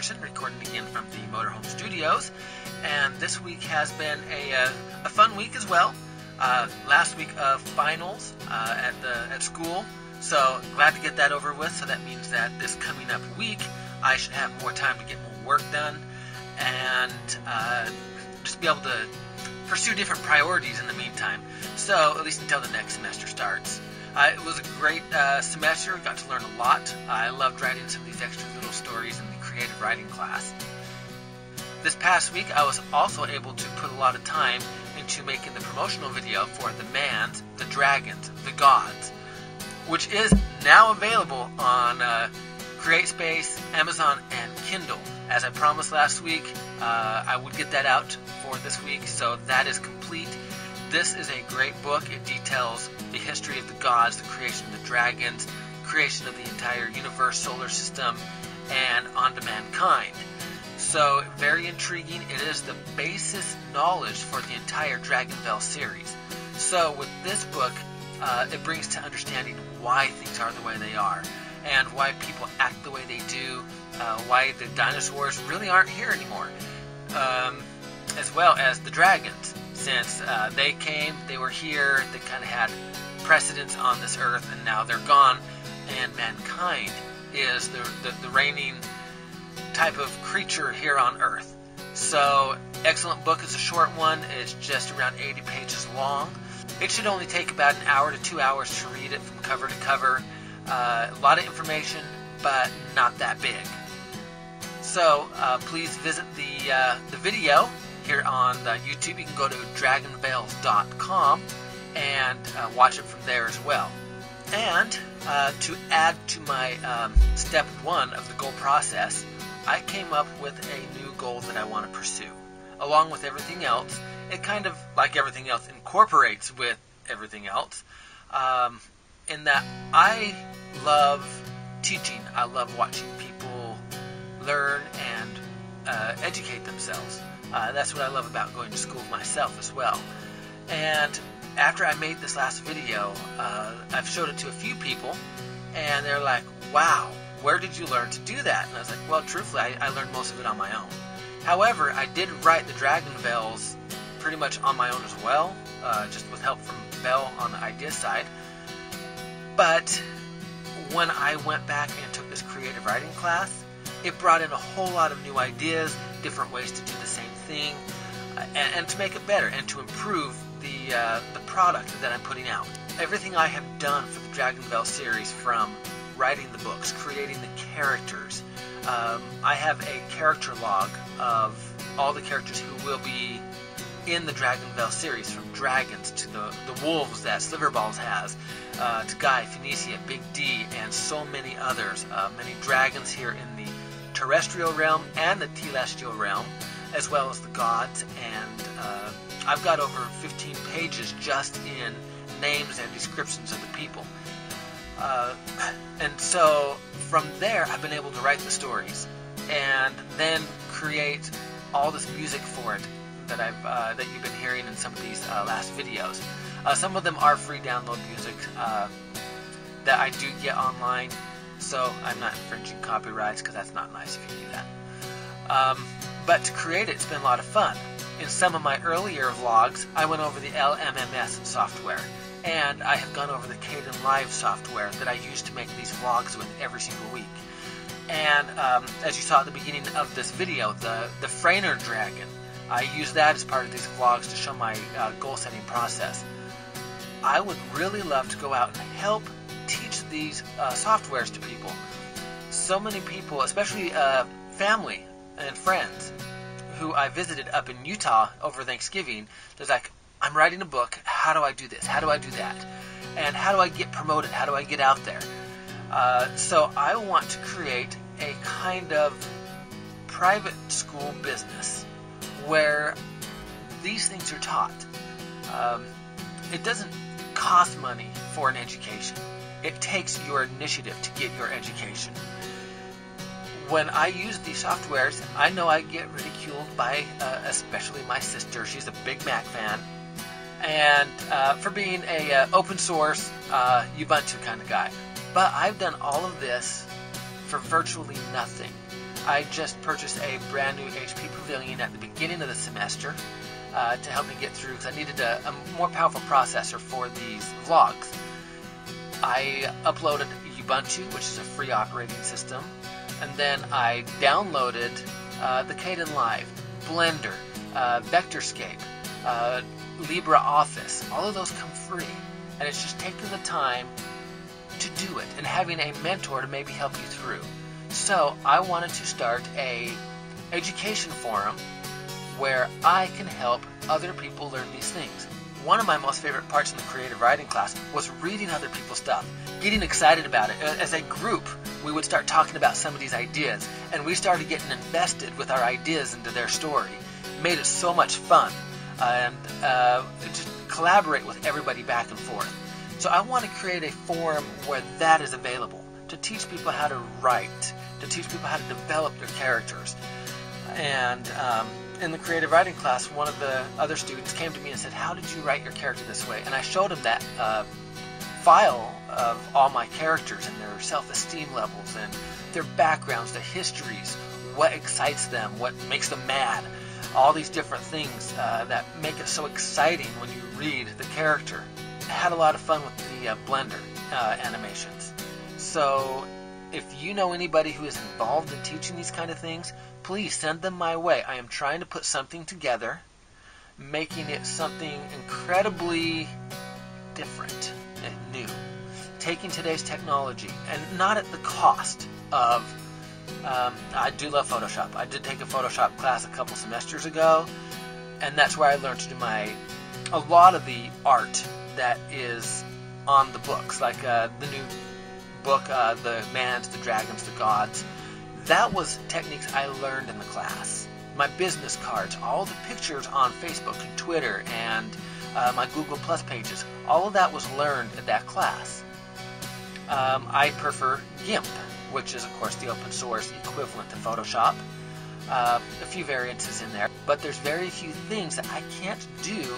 Anderson, recording again from the Motorhome Studios, and this week has been a fun week as well. Last week of finals at school, so glad to get that over with. So that means that this coming up week, I should have more time to get more work done and just be able to pursue different priorities in the meantime. So at least until the next semester starts. It was a great semester. Got to learn a lot. I loved writing some of these extra little stories in the creative writing class. This past week, I was also able to put a lot of time into making the promotional video for The Mans, The Dragons, The Gods, which is now available on CreateSpace, Amazon, and Kindle. As I promised last week, I would get that out for this week, so that is complete. This is a great book. It details the history of the gods, the creation of the dragons, creation of the entire universe, solar system, and onto mankind. So, very intriguing. It is the basis knowledge for the entire Dragon Veils series. So, with this book, it brings to understanding why things are the way they are, and why people act the way they do, why the dinosaurs really aren't here anymore, as well as the dragons. Since they came, they were here, they kind of had precedence on this earth, and now they're gone, and mankind is the reigning type of creature here on earth. So, excellent book. It's a short one. It's just around 80 pages long. It should only take about an hour to 2 hours to read it from cover to cover. A lot of information, but not that big. So, please visit the video here on YouTube. You can go to dragonveils.com and watch it from there as well. And to add to my step one of the goal process, I came up with a new goal that I want to pursue. Along with everything else, it kind of, like everything else, incorporates with everything else, in that I love teaching. I love watching people learn and educate themselves. That's what I love about going to school myself as well. And after I made this last video, I've showed it to a few people, and they're like, wow, where did you learn to do that? And I was like, well, truthfully, I learned most of it on my own. However, I did write the Dragon Veils pretty much on my own as well, just with help from Belle on the idea side. But when I went back and took this creative writing class, it brought in a whole lot of new ideas, different ways to do the same thing, and to make it better and to improve the product that I'm putting out. Everything I have done for the Dragon Veils series, from writing the books, creating the characters. I have a character log of all the characters who will be in the Dragon Veils series, from dragons to the wolves that Sliverballs has, to Guy, Phoenicia, Big D, and so many others. Many dragons here in the terrestrial realm and the telestial realm, as well as the gods, and I've got over 15 pages just in names and descriptions of the people. And so from there, I've been able to write the stories and then create all this music for it that that you've been hearing in some of these last videos. Some of them are free download music that I do get online, so I'm not infringing copyrights, because that's not nice if you do that. But to create it, it's been a lot of fun. In some of my earlier vlogs, I went over the LMMS software, and I have gone over the Kdenlive software that I use to make these vlogs with every single week. And as you saw at the beginning of this video, the Frayner Dragon, I use that as part of these vlogs to show my goal-setting process. I would really love to go out and help teach these softwares to people. So many people, especially family and friends, who I visited up in Utah over Thanksgiving, they're like, I'm writing a book, how do I do this, how do I do that, and how do I get promoted, how do I get out there? So I want to create a kind of private school business where these things are taught. It doesn't cost money for an education. It takes your initiative to get your education. When I use these softwares, I know I get ridiculed by especially my sister. She's a Big Mac fan, and for being a open source Ubuntu kind of guy. But I've done all of this for virtually nothing. I just purchased a brand new HP Pavilion at the beginning of the semester to help me get through, because I needed a more powerful processor for these vlogs. I uploaded Ubuntu, which is a free operating system, and then I downloaded the Kdenlive, Blender, Vectorscape, LibreOffice. All of those come free, and it's just taking the time to do it and having a mentor to maybe help you through. So I wanted to start a education forum where I can help other people learn these things. One of my most favorite parts in the creative writing class was reading other people's stuff, getting excited about it. As a group, we would start talking about some of these ideas, and we started getting invested with our ideas into their story. It made it so much fun, and just collaborate with everybody back and forth. So I want to create a forum where that is available, to teach people how to write, to teach people how to develop their characters. And in the creative writing class, one of the other students came to me and said, "How did you write your character this way?" And I showed him that file of all my characters and their self-esteem levels and their backgrounds, their histories, what excites them, what makes them mad, all these different things that make it so exciting when you read the character. I had a lot of fun with the Blender animations. So if you know anybody who is involved in teaching these kind of things, please send them my way. I am trying to put something together, making it something incredibly different and new, taking today's technology, and not at the cost of I do love Photoshop. I did take a Photoshop class a couple semesters ago, and that's where I learned to do a lot of the art that is on the books, like the new book, The Mans, The Dragons, The Gods. That was techniques I learned in the class. My business cards, all the pictures on Facebook and Twitter, and my Google+ pages, all of that was learned in that class. I prefer GIMP, which is of course the open source equivalent to Photoshop. A few variances in there, but there's very few things that I can't do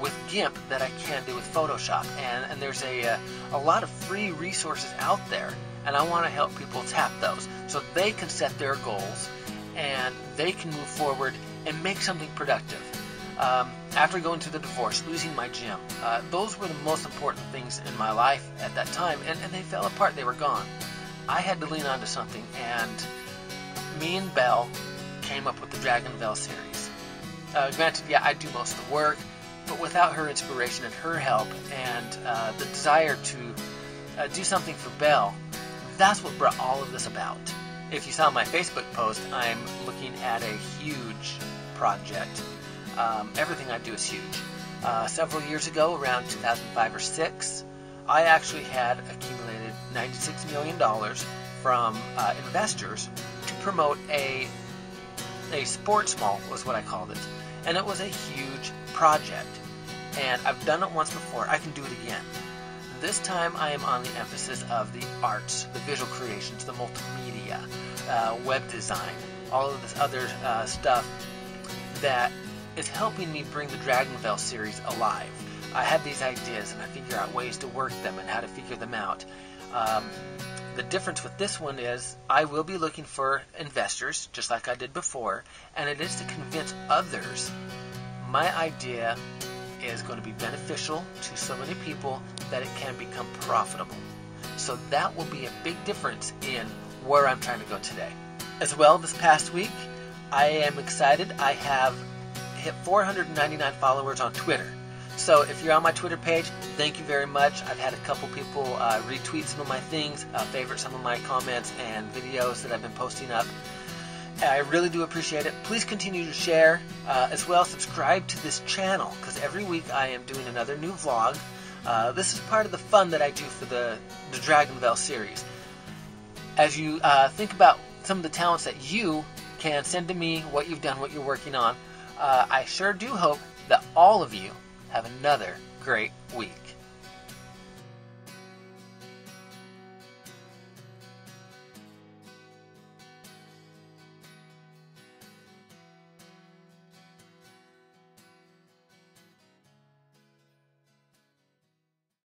with GIMP that I can do with Photoshop, and there's a lot of free resources out there, and I want to help people tap those so they can set their goals and they can move forward and make something productive. After going through the divorce, losing my gym, those were the most important things in my life at that time, and they fell apart, they were gone. I had to lean onto something, and me and Belle came up with the Dragon Veils series. Granted, yeah, I do most of the work, but without her inspiration and her help and the desire to do something for Belle, that's what brought all of this about. If you saw my Facebook post, I'm looking at a huge project. Everything I do is huge. Several years ago, around 2005 or 2006, I actually had accumulated $96 million from investors to promote a sports mall, was what I called it. And it was a huge project, and I've done it once before. I can do it again. This time I am on the emphasis of the arts, the visual creations, the multimedia, web design, all of this other stuff that is helping me bring the Dragon Veils series alive. I have these ideas, and I figure out ways to work them and how to figure them out. The difference with this one is I will be looking for investors, just like I did before, and it is to convince others my idea is going to be beneficial to so many people that it can become profitable. So that will be a big difference in where I'm trying to go today. As well, this past week, I am excited. I have hit 499 followers on Twitter. So if you're on my Twitter page, thank you very much. I've had a couple people retweet some of my things, favorite some of my comments and videos that I've been posting up. I really do appreciate it. Please continue to share. As well, subscribe to this channel, because every week I am doing another new vlog. This is part of the fun that I do for the Dragon Veils series. As you think about some of the talents that you can send to me, what you've done, what you're working on, I sure do hope that all of you have another great week.